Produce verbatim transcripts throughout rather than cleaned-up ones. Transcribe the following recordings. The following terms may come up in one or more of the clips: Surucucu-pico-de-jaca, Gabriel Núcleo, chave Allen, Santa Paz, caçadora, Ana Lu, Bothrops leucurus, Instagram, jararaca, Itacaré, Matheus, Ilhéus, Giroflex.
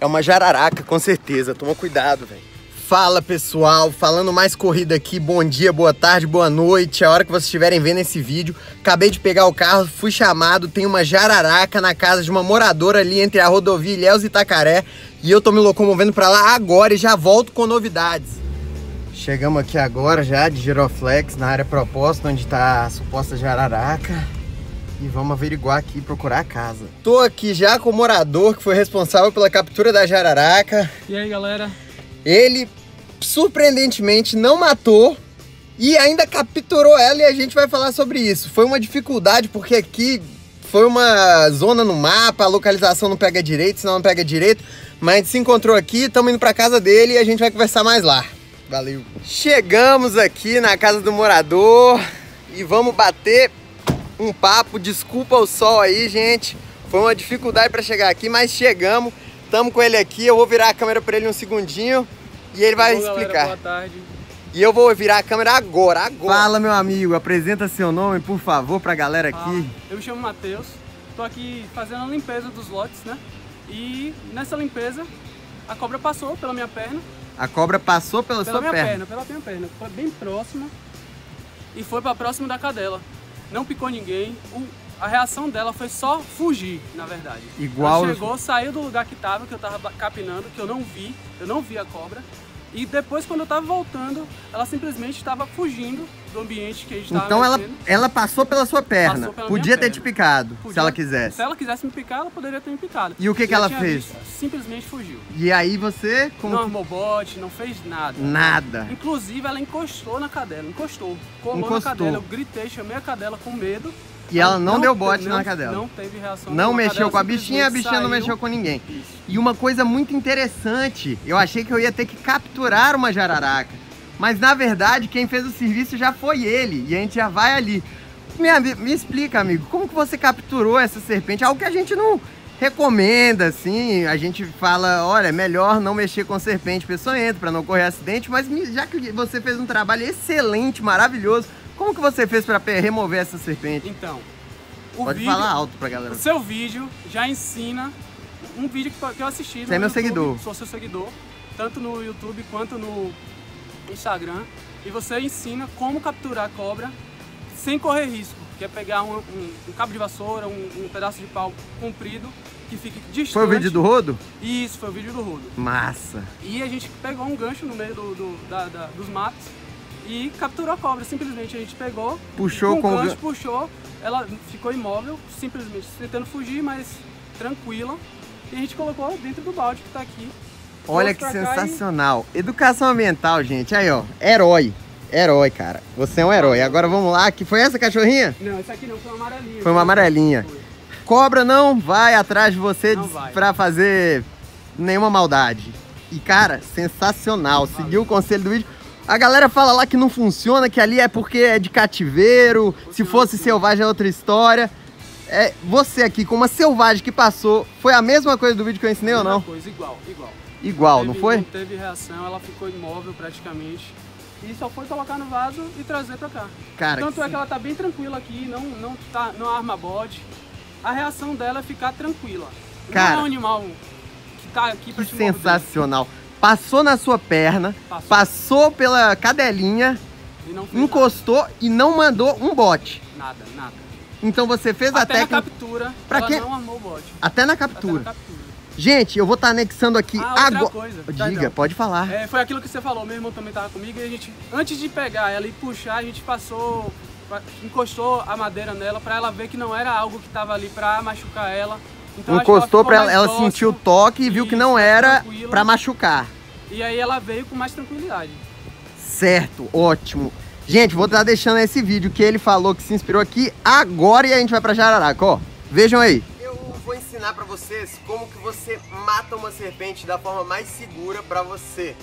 É uma jararaca, com certeza. Toma cuidado, velho. Fala, pessoal, falando mais corrida aqui, bom dia, boa tarde, boa noite, a hora que vocês estiverem vendo esse vídeo. Acabei de pegar o carro, fui chamado, tem uma jararaca na casa de uma moradora ali entre a rodovia Ilhéus e Itacaré, e eu tô me locomovendo pra lá agora e já volto com novidades. Chegamos aqui agora já de Giroflex, na área proposta, onde tá a suposta jararaca. E vamos averiguar aqui e procurar a casa. Tô aqui já com o morador que foi responsável pela captura da jararaca. E aí, galera? Ele, surpreendentemente, não matou e ainda capturou ela, e a gente vai falar sobre isso. Foi uma dificuldade, porque aqui foi uma zona no mapa, a localização não pega direito, senão não pega direito. Mas a gente se encontrou aqui, estamos indo para casa dele e a gente vai conversar mais lá. Valeu! Chegamos aqui na casa do morador e vamos bater um papo. Desculpa o sol aí, gente. Foi uma dificuldade para chegar aqui, mas chegamos. Estamos com ele aqui, eu vou virar a câmera para ele um segundinho e ele vai Bom, explicar. Galera, boa tarde. E eu vou virar a câmera agora, agora. Fala, meu amigo, apresenta seu nome, por favor, para a galera aqui. Ah, eu me chamo Matheus, estou aqui fazendo a limpeza dos lotes, né? E nessa limpeza, a cobra passou pela minha perna. A cobra passou pela, pela sua minha perna. perna? Pela minha perna, foi bem próxima e foi para próximo da cadela. Não picou ninguém. O... A reação dela foi só fugir, na verdade. Igual... Ela chegou, saiu do lugar que tava, que eu tava capinando, que eu não vi, eu não vi a cobra. E depois, quando eu tava voltando, ela simplesmente tava fugindo do ambiente que a gente tava. Então ela, ela passou pela sua perna, pela podia ter perna. te picado, podia, se ela quisesse. Se ela quisesse me picar, ela poderia ter me picado. E o que, que ela fez? Visto, simplesmente fugiu. E aí você... Como... Não armou bote, não fez nada. Nada. Inclusive, ela encostou na cadela, encostou. Colou encostou. na cadela, eu gritei, chamei a cadela com medo. E ela não, não deu bote não, na cadela. Não teve reação. Não mexeu com a bichinha, a bichinha não mexeu com ninguém. Isso. E uma coisa muito interessante, eu achei que eu ia ter que capturar uma jararaca, mas na verdade quem fez o serviço já foi ele, e a gente já vai ali. Me, me explica, amigo, como que você capturou essa serpente? Algo que a gente não recomenda, assim, a gente fala, olha, melhor não mexer com serpente peçonhenta para não ocorrer acidente, mas já que você fez um trabalho excelente, maravilhoso, como que você fez para remover essa serpente? Então, o Pode vídeo, falar alto pra galera. O seu vídeo já ensina, um vídeo que eu assisti no Você é meu YouTube, seguidor. Sou seu seguidor, tanto no YouTube quanto no Instagram. E você ensina como capturar a cobra sem correr risco, que é pegar um, um, um cabo de vassoura, um, um pedaço de pau comprido, que fique distante. Foi o vídeo do rodo? Isso, foi o vídeo do rodo. Massa! E a gente pegou um gancho no meio do, do, da, da, dos matos, e capturou a cobra, simplesmente a gente pegou, puxou com o gancho, puxou, ela ficou imóvel, simplesmente tentando fugir, mas tranquila, e a gente colocou dentro do balde que tá aqui. Olha que sensacional, e... educação ambiental, gente, aí ó, herói, herói, cara, você é um herói. Agora vamos lá, que foi essa cachorrinha? Não, essa aqui não, foi uma amarelinha. Foi uma amarelinha. Foi. Cobra não vai atrás de você pra fazer nenhuma maldade. E cara, sensacional, não, seguiu o conselho do vídeo. A galera fala lá que não funciona, que ali é porque é de cativeiro, se fosse selvagem é outra história. É, você aqui, com uma selvagem que passou, foi a mesma coisa do vídeo que eu ensinei ou não? Coisa, igual, igual. Igual, não foi? Não teve reação, ela ficou imóvel praticamente. E só foi colocar no vaso e trazer pra cá. Cara, tanto é que ela tá bem tranquila aqui, não, não, tá, não arma bode. A reação dela é ficar tranquila. Cara, não é um animal que tá aqui pra te morder. Sensacional. Passou na sua perna, passou, passou pela cadelinha, e não encostou nada. E não mandou um bote. Nada, nada. Então você fez até a técnica... Até na captura, pra ela que... não armou o bote. Até na captura. Até na captura. Gente, eu vou estar tá anexando aqui ah, agora. Coisa. Diga, tá, pode falar. É, foi aquilo que você falou, meu irmão também estava comigo, e a gente, antes de pegar ela e puxar, a gente passou, encostou a madeira nela para ela ver que não era algo que estava ali para machucar ela. Então, encostou para ela, ela sentiu o toque e viu que não era para machucar. E aí ela veio com mais tranquilidade. Certo, ótimo. Gente, vou estar deixando esse vídeo que ele falou que se inspirou aqui agora e a gente vai para jararaca, ó. Vejam aí. Eu vou ensinar para vocês como que você mata uma serpente da forma mais segura para você.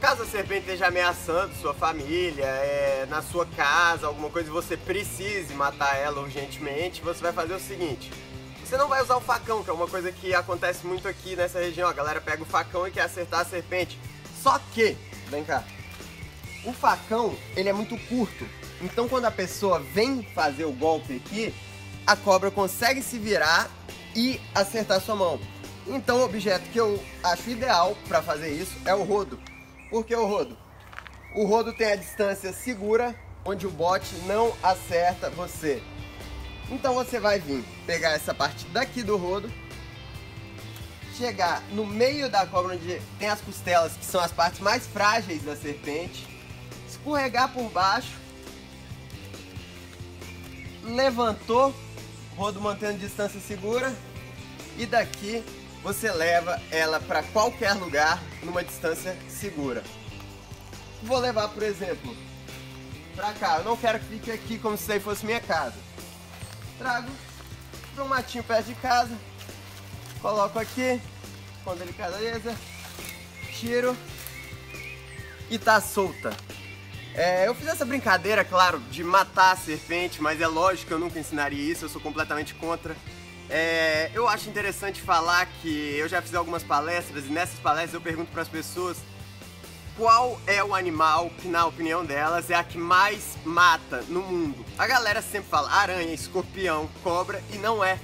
Caso a serpente esteja ameaçando sua família, é, na sua casa, alguma coisa, e você precise matar ela urgentemente, você vai fazer o seguinte. Você não vai usar o facão, que é uma coisa que acontece muito aqui nessa região. A galera pega o facão e quer acertar a serpente. Só que, vem cá, o facão, ele é muito curto. Então quando a pessoa vem fazer o golpe aqui, a cobra consegue se virar e acertar sua mão. Então o objeto que eu acho ideal para fazer isso é o rodo. Por que o rodo? O rodo tem a distância segura, onde o bote não acerta você. Então você vai vir pegar essa parte daqui do rodo, chegar no meio da cobra onde tem as costelas, que são as partes mais frágeis da serpente, escorregar por baixo, levantou, rodo mantendo distância segura, e daqui você leva ela para qualquer lugar numa distância segura. Vou levar, por exemplo, para cá. Eu não quero que fique aqui como se isso aí fosse minha casa. Trago para um matinho perto de casa, coloco aqui com delicadeza, tiro e tá solta. É, eu fiz essa brincadeira, claro, de matar a serpente, mas é lógico que eu nunca ensinaria isso, eu sou completamente contra. É, eu acho interessante falar que eu já fiz algumas palestras e nessas palestras eu pergunto para as pessoas qual é o animal que, na opinião delas, é a que mais mata no mundo. A galera sempre fala aranha, escorpião, cobra, e não é.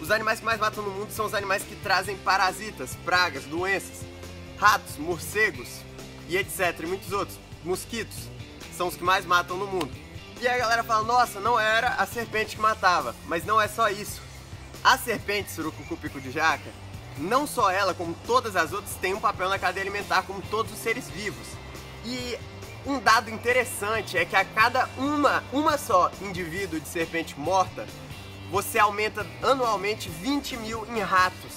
Os animais que mais matam no mundo são os animais que trazem parasitas, pragas, doenças, ratos, morcegos e etcétera, e muitos outros, mosquitos. São os que mais matam no mundo. E aí a galera fala, nossa, não era a serpente que matava. Mas não é só isso. A serpente surucucu-pico-de-jaca, não só ela, como todas as outras, tem um papel na cadeia alimentar, como todos os seres vivos. E um dado interessante é que a cada uma, uma só indivíduo de serpente morta, você aumenta anualmente vinte mil em ratos.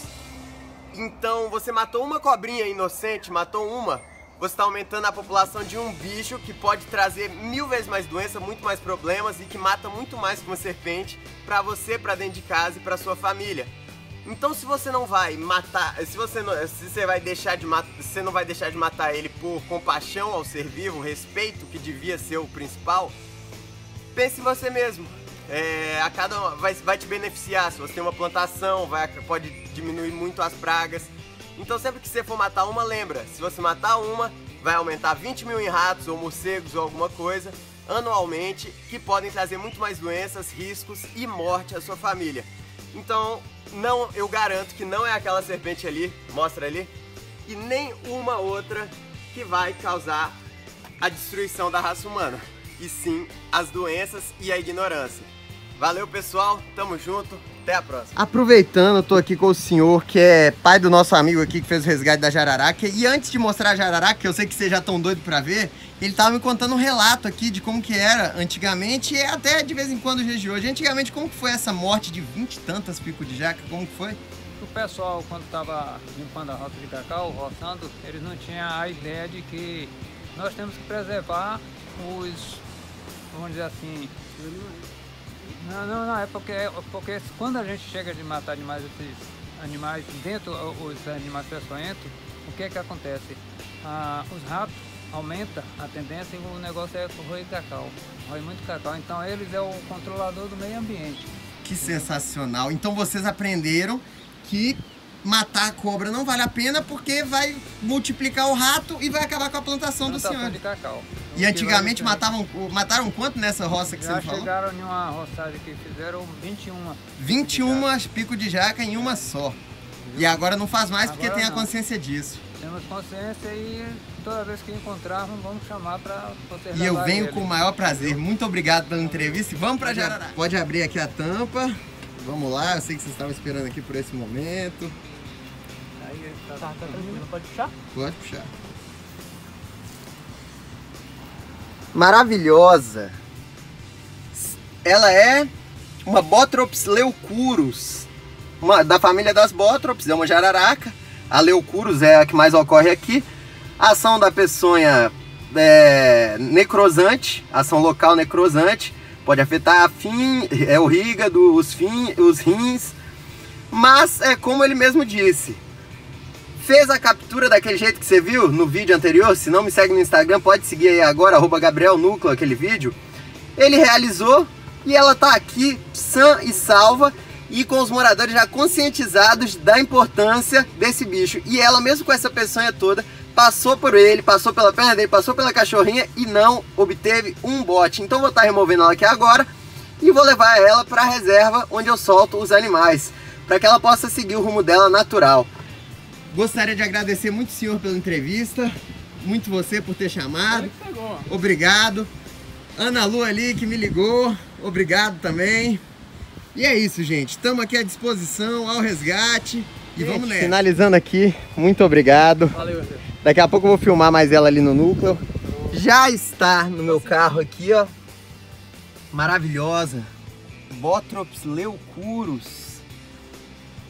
Então você matou uma cobrinha inocente, matou uma... Você está aumentando a população de um bicho que pode trazer mil vezes mais doença, muito mais problemas e que mata muito mais que uma serpente para você, para dentro de casa e para sua família. Então, se você não vai matar, se você não, se você vai deixar de matar, se você não vai deixar de matar ele por compaixão ao ser vivo, respeito que devia ser o principal, pense em você mesmo. É, a cada um vai, vai te beneficiar. Se você tem uma plantação, vai, pode diminuir muito as pragas. Então sempre que você for matar uma, lembra, se você matar uma, vai aumentar vinte mil em ratos ou morcegos ou alguma coisa anualmente, que podem trazer muito mais doenças, riscos e morte à sua família. Então não, eu garanto que não é aquela serpente ali, mostra ali, e nem uma outra que vai causar a destruição da raça humana, e sim as doenças e a ignorância. Valeu, pessoal, tamo junto, até a próxima. Aproveitando, eu tô aqui com o senhor que é pai do nosso amigo aqui que fez o resgate da jararaca. E antes de mostrar a jararaca, que eu sei que vocês já estão doidos pra ver, ele tava me contando um relato aqui de como que era antigamente e até de vez em quando os dias de hoje. Antigamente, como que foi essa morte de vinte e tantas pico de jaca? Como que foi? O pessoal, quando tava limpando a rota de cacau, roçando, eles não tinham a ideia de que nós temos que preservar os, vamos dizer assim... Não, não, não, é porque, porque quando a gente chega de matar animais, esses animais, dentro os animais peçonhentos, o que é que acontece? Ah, os ratos aumentam a tendência e o negócio é roer cacau, roer muito cacau, então eles é o controlador do meio ambiente. Que sensacional! Então vocês aprenderam que matar a cobra não vale a pena porque vai multiplicar o rato e vai acabar com a plantação, plantação do senhor. De cacau. E antigamente matavam, mataram quanto nessa roça que já você falou? Chegaram em uma roçagem que fizeram vinte e uma. vinte e uma pico de jaca em uma só. E agora não faz mais porque agora tem a consciência não. disso. Temos consciência e toda vez que encontrarmos vamos chamar para poder. E eu venho ele. com o maior prazer. Muito obrigado pela entrevista e vamos para Jararaca. Pode abrir aqui a tampa. Vamos lá, eu sei que vocês estavam esperando aqui por esse momento. Aí, tá, tá, tá, pode puxar? Pode puxar. Maravilhosa. Ela é uma Bothrops leucurus, uma, da família das Bothrops, é uma jararaca. A leucurus é a que mais ocorre aqui. A ação da peçonha é necrosante, ação local necrosante. Pode afetar a fim, é o fígado, os, fim, os rins. Mas é como ele mesmo disse. Fez a captura daquele jeito que você viu no vídeo anterior, se não me segue no Instagram, pode seguir aí agora, arroba Gabriel Núcleo, aquele vídeo. Ele realizou e ela tá aqui, sã e salva, e com os moradores já conscientizados da importância desse bicho. E ela, mesmo com essa peçonha toda, passou por ele, passou pela perna dele, passou pela cachorrinha e não obteve um bote. Então vou estar removendo ela aqui agora e vou levar ela para a reserva onde eu solto os animais, para que ela possa seguir o rumo dela natural. Gostaria de agradecer muito o senhor pela entrevista, muito você por ter chamado. Obrigado. Ana Lu ali que me ligou, obrigado também. E é isso, gente. Estamos aqui à disposição, ao resgate. E gente, vamos nessa. Finalizando aqui, muito obrigado. Valeu, você. Daqui a pouco eu vou filmar mais ela ali no núcleo. Já está no meu carro aqui, ó. Maravilhosa. Bothrops leucurus.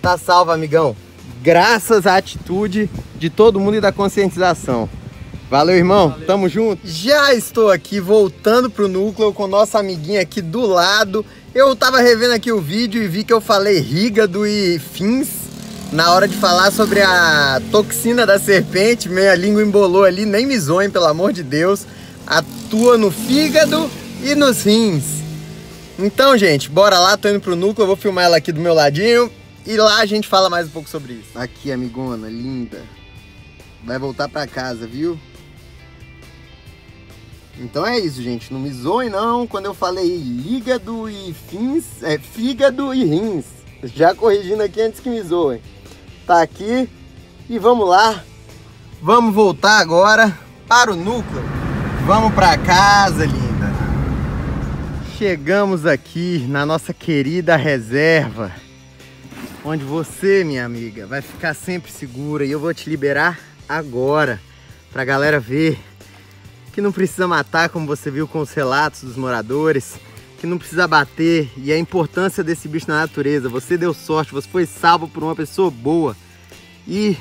Tá salva, amigão. Graças à atitude de todo mundo e da conscientização. Valeu, irmão. Valeu. Tamo junto. Já estou aqui voltando pro núcleo com nossa amiguinha aqui do lado. Eu tava revendo aqui o vídeo e vi que eu falei rígado e fins na hora de falar sobre a toxina da serpente. Minha língua embolou ali, nem me zoem, pelo amor de Deus. Atua no fígado e nos rins. Então, gente, bora lá. Tô indo pro núcleo, eu vou filmar ela aqui do meu ladinho. E lá a gente fala mais um pouco sobre isso. Aqui, amigona, linda. Vai voltar pra casa, viu? Então é isso, gente. Não me zoem, não, quando eu falei lígado e fins, é fígado e rins. Já corrigindo aqui antes que me zoem. Tá aqui e vamos lá. Vamos voltar agora para o núcleo. Vamos para casa, linda. Chegamos aqui na nossa querida reserva, onde você, minha amiga, vai ficar sempre segura. E eu vou te liberar agora pra galera ver que não precisa matar, como você viu com os relatos dos moradores, que não precisa bater, e a importância desse bicho na natureza. Você deu sorte, você foi salvo por uma pessoa boa e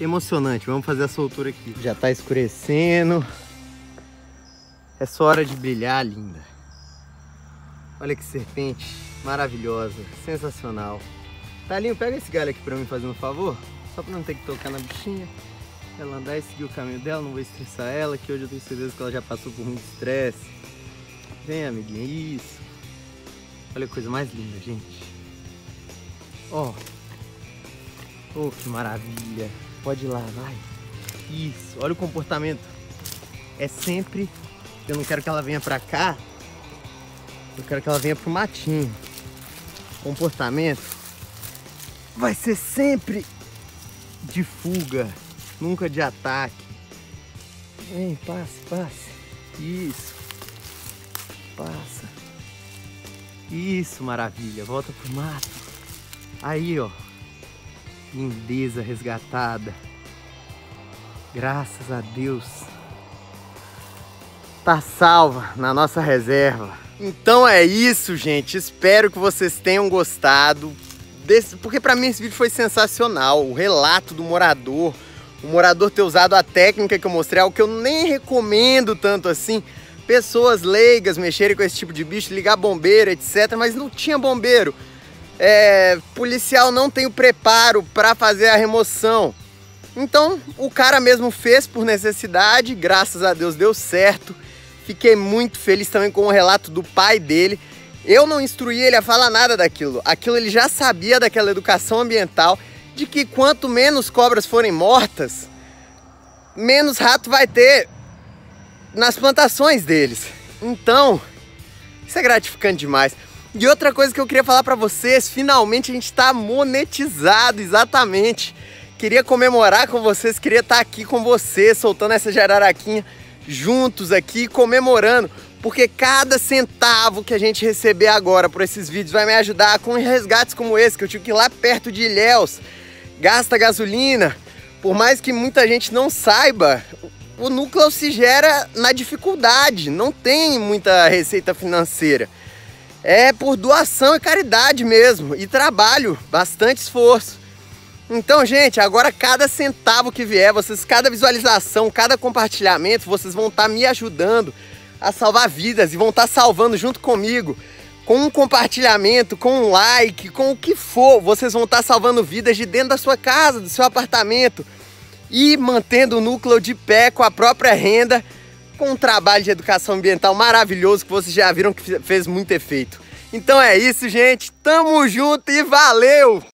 emocionante. Vamos fazer a soltura aqui. Já tá escurecendo. É só hora de brilhar, linda. Olha que serpente maravilhosa, sensacional. Talinho, pega esse galho aqui pra mim, fazendo um favor, só pra não ter que tocar na bichinha. Ela andar e seguir o caminho dela, não vou estressar ela, que hoje eu tenho certeza que ela já passou por muito estresse. Vem, amiguinha, isso. Olha a coisa mais linda, gente. Ó. Oh. Oh, que maravilha. Pode ir lá, vai. Isso, olha o comportamento. É sempre... Eu não quero que ela venha pra cá, eu quero que ela venha pro matinho. O comportamento vai ser sempre de fuga. Nunca de ataque. Vem, passe, passe. Isso. Passa. Isso, maravilha. Volta pro mato. Aí, ó. Lindeza resgatada. Graças a Deus. Tá salva na nossa reserva. Então é isso, gente. Espero que vocês tenham gostado desse... Porque pra mim esse vídeo foi sensacional. O relato do morador... O morador ter usado a técnica que eu mostrei, algo que eu nem recomendo tanto assim. Pessoas leigas mexerem com esse tipo de bicho, ligar bombeiro, etcétera. Mas não tinha bombeiro. É, policial não tem o preparo para fazer a remoção. Então, o cara mesmo fez por necessidade. Graças a Deus deu certo. Fiquei muito feliz também com o relato do pai dele. Eu não instruí ele a falar nada daquilo. Aquilo ele já sabia, daquela educação ambiental. De que quanto menos cobras forem mortas, menos rato vai ter nas plantações deles. Então, isso é gratificante demais. E outra coisa que eu queria falar para vocês, finalmente a gente está monetizado, exatamente. Queria comemorar com vocês, queria estar aqui com vocês, soltando essa jararaquinha juntos aqui, comemorando. Porque cada centavo que a gente receber agora por esses vídeos vai me ajudar com resgates como esse, que eu tive que ir lá perto de Ilhéus. Gasta gasolina, por mais que muita gente não saiba, o núcleo se gera na dificuldade, não tem muita receita financeira. É por doação e caridade mesmo, e trabalho, bastante esforço. Então, gente, agora cada centavo que vier, vocês, cada visualização, cada compartilhamento, vocês vão estar me ajudando a salvar vidas e vão estar salvando junto comigo. Com um compartilhamento, com um like, com o que for, vocês vão estar salvando vidas de dentro da sua casa, do seu apartamento e mantendo o núcleo de pé com a própria renda, com um trabalho de educação ambiental maravilhoso que vocês já viram que fez muito efeito. Então é isso, gente. Tamo junto e valeu!